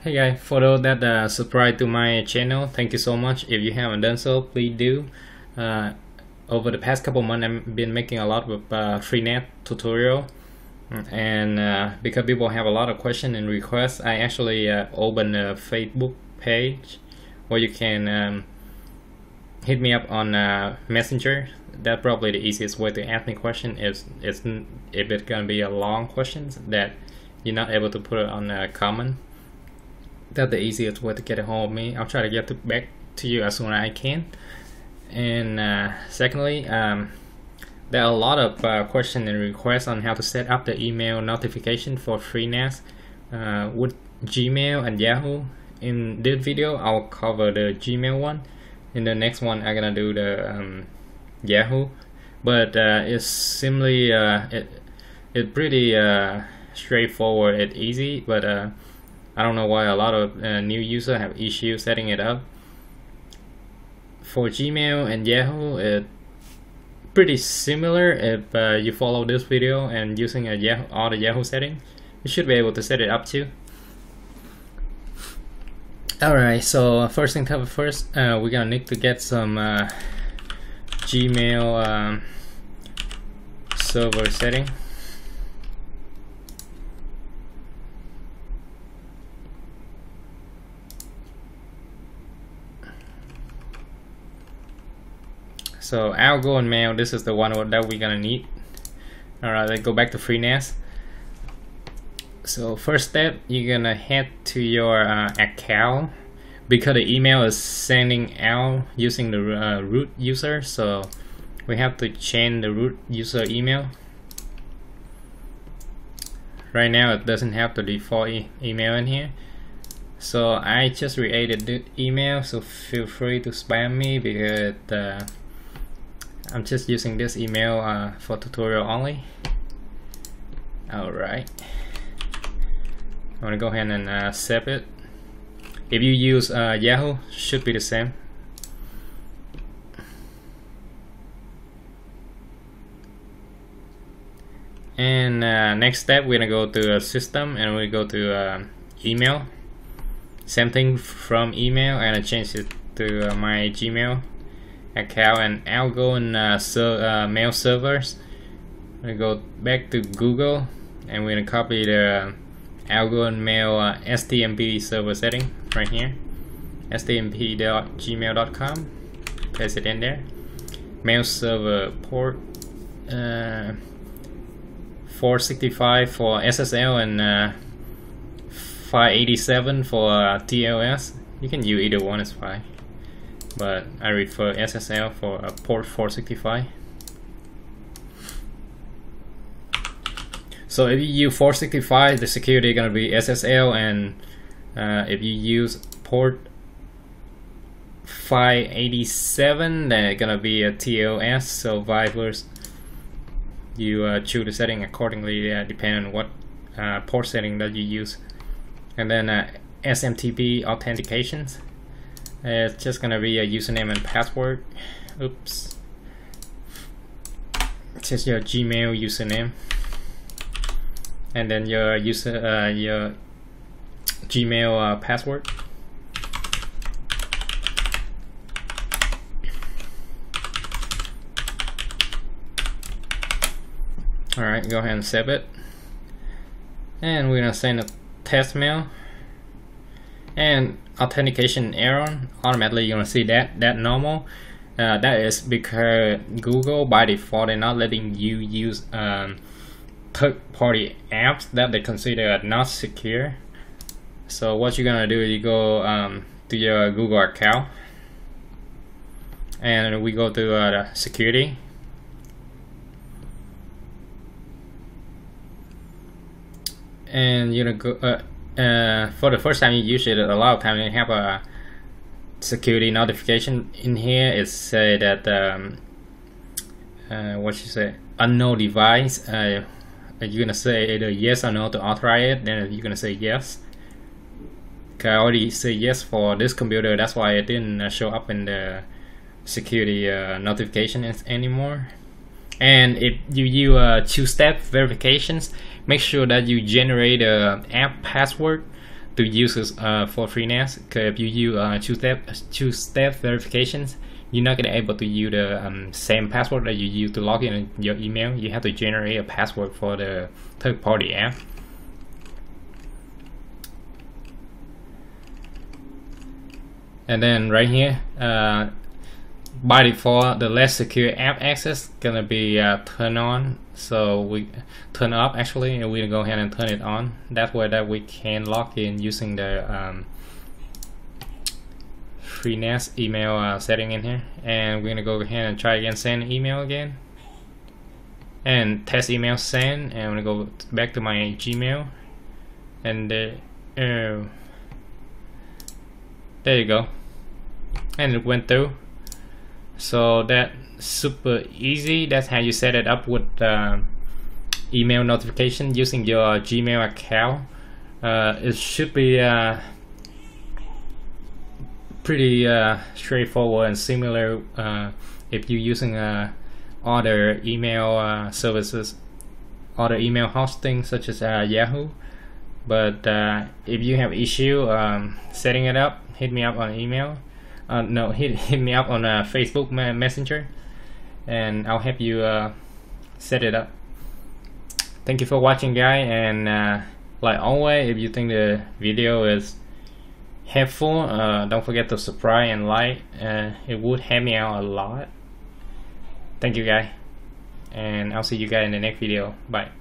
Hey guys, for those that subscribe to my channel, thank you so much. If you haven't done so, please do. Over the past couple months, I've been making a lot of FreeNAS tutorial, and because people have a lot of questions and requests, I actually opened a Facebook page where you can hit me up on Messenger. That's probably the easiest way to ask me questions. If it's gonna be a long question that you're not able to put it on a comment, that's the easiest way to get a hold of me. I'll try to get back to you as soon as I can. And secondly, there are a lot of questions and requests on how to set up the email notification for FreeNAS with Gmail and Yahoo. In this video, I'll cover the Gmail one. In the next one, I'm gonna do the Yahoo. But it's simply it's pretty straightforward. It's easy, but I don't know why a lot of new users have issues setting it up. For Gmail and Yahoo, it's pretty similar. If you follow this video and using all the Yahoo settings, you should be able to set it up too. Alright, so first thing first, we're gonna need to get some Gmail server setting. So Algo and Mail, this is the one that we're gonna need. Alright, let's go back to FreeNAS. So first step, you're gonna head to your account, because the email is sending out using the root user, so we have to change the root user email. Right now it doesn't have the default email in here. So I just created the email, so feel free to spam me because I'm just using this email for tutorial only. Alright, I'm gonna go ahead and save it. If you use Yahoo, should be the same. And next step, we're gonna go to system and we go to email. Same thing from email, and I change it to my Gmail account and Algo and mail servers. We go back to Google and we're gonna copy the Algo and Mail STMP server setting right here. smtp.gmail.com. Paste it in there. Mail server port 465 for SSL and 587 for TLS. You can use either one, it's fine. But I refer SSL for port 465. So if you use 465, the security is going to be SSL, and if you use port 587, then it's going to be a TLS. So vice versa, you choose the setting accordingly, depending on what port setting that you use. And then SMTP authentications. It's just gonna be a username and password. Oops. It's just your Gmail username, and then your your Gmail password. All right, go ahead and save it. And we're gonna send a test mail. And authentication error, automatically you're gonna see that normal. That is because Google by default they're not letting you use third-party apps that they consider not secure. So what you're gonna do is you go to your Google account, and we go to the security. And you're gonna go. For the first time you use it, a lot of time you have a security notification in here. It say that unknown device. You're gonna say either yes or no to authorize it. Then you're gonna say yes. I already say yes for this computer. That's why it didn't show up in the security notification anymore. And if you use two-step verifications, make sure that you generate an app password to users for FreeNAS, because if you use two-step verifications, you're not gonna able to use the same password that you use to log in your email. You have to generate a password for the third-party app. And then right here, by default, the less secure app access gonna be turned on. So we turn up actually, and we go ahead and turn it on. That way that we can log in using the FreeNAS email setting in here. And we're gonna go ahead and try again, send email again, and test email send. And I'm gonna go back to my Gmail, and there you go, and it went through. So that's super easy. That's how you set it up with email notification using your Gmail account. It should be pretty straightforward and similar if you're using other email services, other email hosting such as Yahoo. But if you have issue setting it up, hit me up on email. Hit me up on Facebook Messenger, and I'll help you set it up. Thank you for watching, guys, and like always, if you think the video is helpful, don't forget to subscribe and like. It would help me out a lot. Thank you, guys, and I'll see you guys in the next video. Bye.